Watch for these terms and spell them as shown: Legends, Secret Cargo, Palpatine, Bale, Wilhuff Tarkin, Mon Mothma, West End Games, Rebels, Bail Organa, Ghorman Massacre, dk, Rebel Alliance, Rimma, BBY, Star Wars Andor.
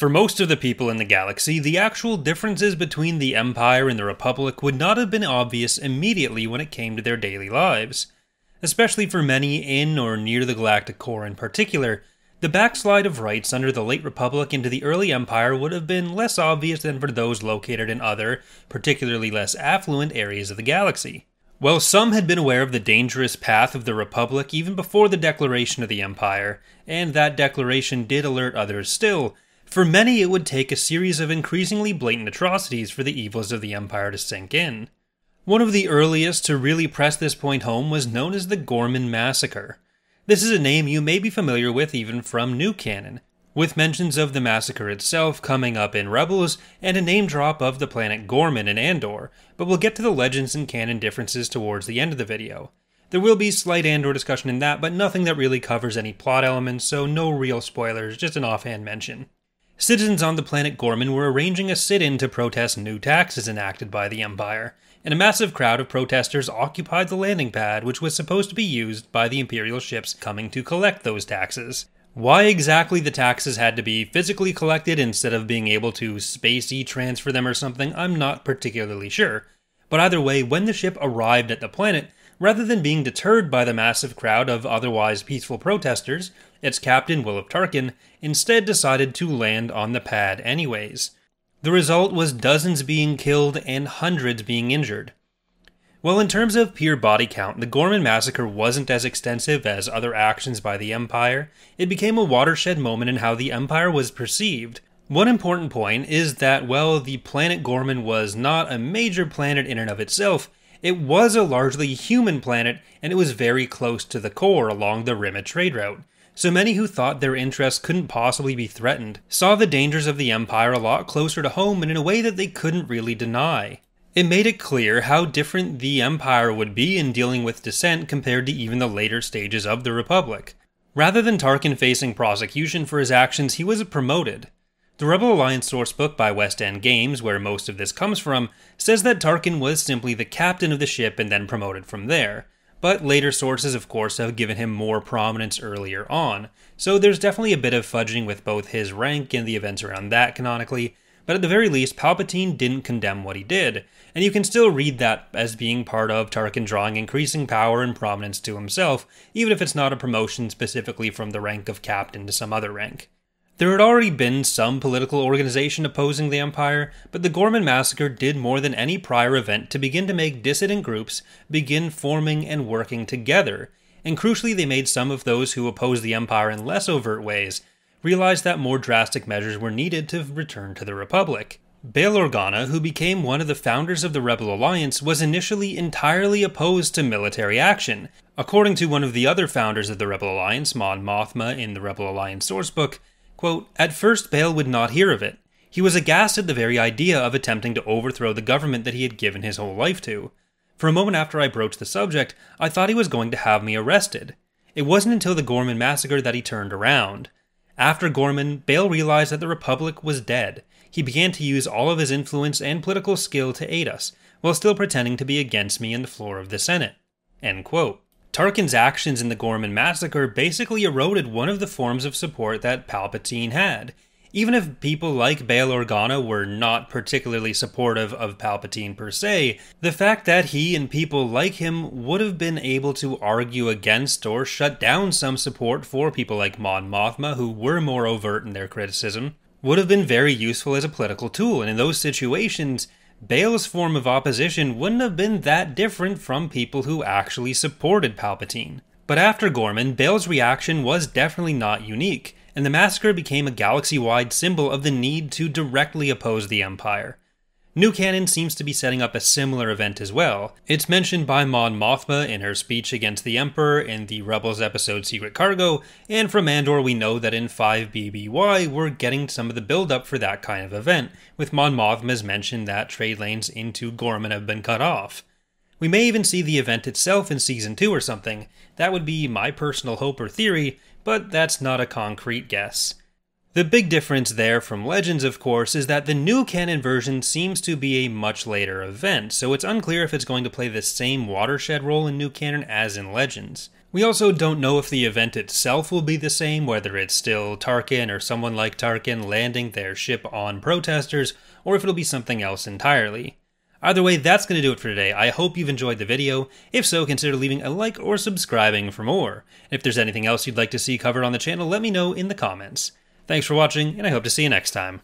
For most of the people in the galaxy, the actual differences between the Empire and the Republic would not have been obvious immediately when it came to their daily lives. Especially for many in or near the galactic core in particular, the backslide of rights under the late Republic into the early Empire would have been less obvious than for those located in other, particularly less affluent areas of the galaxy. While some had been aware of the dangerous path of the Republic even before the declaration of the Empire, and that declaration did alert others still, for many it would take a series of increasingly blatant atrocities for the evils of the Empire to sink in. One of the earliest to really press this point home was known as the Ghorman Massacre. This is a name you may be familiar with even from new canon, with mentions of the massacre itself coming up in Rebels and a name drop of the planet Ghorman in Andor, but we'll get to the legends and canon differences towards the end of the video. There will be slight Andor discussion in that, but nothing that really covers any plot elements, so no real spoilers, just an offhand mention. Citizens on the planet Ghorman were arranging a sit-in to protest new taxes enacted by the Empire, and a massive crowd of protesters occupied the landing pad, which was supposed to be used by the Imperial ships coming to collect those taxes. Why exactly the taxes had to be physically collected instead of being able to spacey transfer them or something, I'm not particularly sure. But either way, when the ship arrived at the planet, rather than being deterred by the massive crowd of otherwise peaceful protesters, its captain, Wilhuff Tarkin, instead decided to land on the pad anyways. The result was dozens being killed and hundreds being injured. Well, in terms of pure body count, the Ghorman Massacre wasn't as extensive as other actions by the Empire. It became a watershed moment in how the Empire was perceived. One important point is that, while the planet Ghorman was not a major planet in and of itself, it was a largely human planet, and it was very close to the core along the Rimma trade route. So many who thought their interests couldn't possibly be threatened saw the dangers of the Empire a lot closer to home and in a way that they couldn't really deny. It made it clear how different the Empire would be in dealing with dissent compared to even the later stages of the Republic. Rather than Tarkin facing prosecution for his actions, he was promoted. The Rebel Alliance sourcebook by West End Games, where most of this comes from, says that Tarkin was simply the captain of the ship and then promoted from there. But later sources, of course, have given him more prominence earlier on, so there's definitely a bit of fudging with both his rank and the events around that canonically. But at the very least, Palpatine didn't condemn what he did, and you can still read that as being part of Tarkin drawing increasing power and prominence to himself, even if it's not a promotion specifically from the rank of captain to some other rank. There had already been some political organization opposing the Empire, but the Ghorman Massacre did more than any prior event to begin to make dissident groups begin forming and working together, and crucially they made some of those who opposed the Empire in less overt ways realized that more drastic measures were needed to return to the Republic. Bail Organa, who became one of the founders of the Rebel Alliance, was initially entirely opposed to military action. According to one of the other founders of the Rebel Alliance, Mon Mothma, in the Rebel Alliance sourcebook, quote, "At first Bale would not hear of it. He was aghast at the very idea of attempting to overthrow the government that he had given his whole life to. For a moment after I broached the subject, I thought he was going to have me arrested. It wasn't until the Ghorman Massacre that he turned around. After Ghorman, Bale realized that the Republic was dead. He began to use all of his influence and political skill to aid us, while still pretending to be against me in the floor of the Senate." End quote. Tarkin's actions in the Ghorman Massacre basically eroded one of the forms of support that Palpatine had. Even if people like Bail Organa were not particularly supportive of Palpatine per se, the fact that he and people like him would have been able to argue against or shut down some support for people like Mon Mothma, who were more overt in their criticism, would have been very useful as a political tool, and in those situations, Bale's form of opposition wouldn't have been that different from people who actually supported Palpatine. But after Ghorman, Bale's reaction was definitely not unique, and the massacre became a galaxy-wide symbol of the need to directly oppose the Empire. New canon seems to be setting up a similar event as well. It's mentioned by Mon Mothma in her speech against the Emperor in the Rebels episode Secret Cargo, and from Andor we know that in 5 BBY we're getting some of the build-up for that kind of event, with Mon Mothma's mention that trade lanes into Ghorman have been cut off. We may even see the event itself in Season 2 or something. That would be my personal hope or theory, but that's not a concrete guess. The big difference there from Legends, of course, is that the new canon version seems to be a much later event, so it's unclear if it's going to play the same watershed role in new canon as in Legends. We also don't know if the event itself will be the same, whether it's still Tarkin or someone like Tarkin landing their ship on protesters, or if it'll be something else entirely. Either way, that's going to do it for today. I hope you've enjoyed the video. If so, consider leaving a like or subscribing for more. If there's anything else you'd like to see covered on the channel, let me know in the comments. Thanks for watching, and I hope to see you next time.